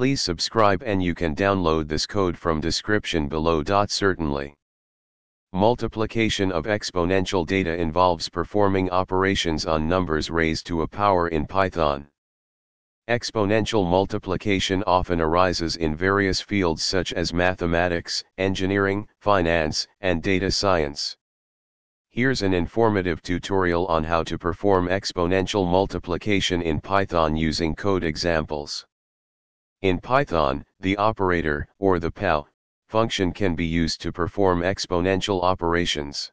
Please subscribe and you can download this code from description below. Certainly. Multiplication of exponential data involves performing operations on numbers raised to a power in Python. Exponential multiplication often arises in various fields such as mathematics, engineering, finance, and data science. Here's an informative tutorial on how to perform exponential multiplication in Python using code examples. In Python, the operator, or the POW, function can be used to perform exponential operations.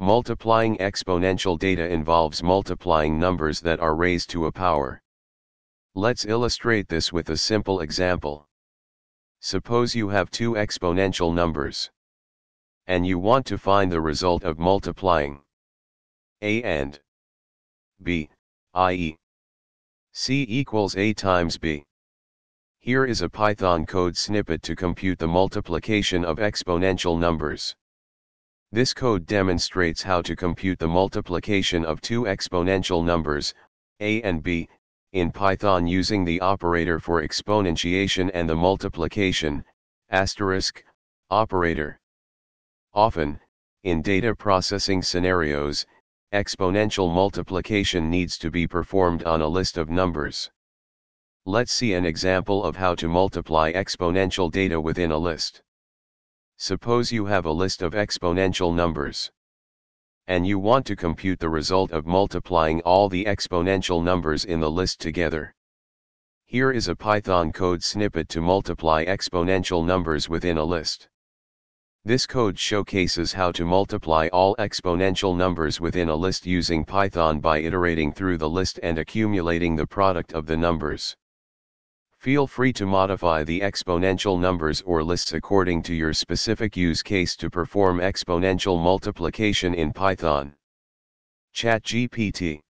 Multiplying exponential data involves multiplying numbers that are raised to a power. Let's illustrate this with a simple example. Suppose you have two exponential numbers, and you want to find the result of multiplying a and b, i.e., c equals a times b. Here is a Python code snippet to compute the multiplication of exponential numbers. This code demonstrates how to compute the multiplication of two exponential numbers, a and b, in Python using the operator for exponentiation and the multiplication, asterisk, operator. Often, in data processing scenarios, exponential multiplication needs to be performed on a list of numbers. Let's see an example of how to multiply exponential data within a list. Suppose you have a list of exponential numbers, and you want to compute the result of multiplying all the exponential numbers in the list together. Here is a Python code snippet to multiply exponential numbers within a list. This code showcases how to multiply all exponential numbers within a list using Python by iterating through the list and accumulating the product of the numbers. Feel free to modify the exponential numbers or lists according to your specific use case to perform exponential multiplication in Python. ChatGPT.